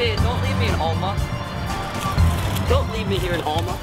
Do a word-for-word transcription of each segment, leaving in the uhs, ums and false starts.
me, don't leave me in Alma. Don't leave me here in Alma.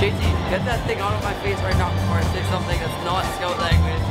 J T, get that thing out of my face right now before I say something that's not scout language.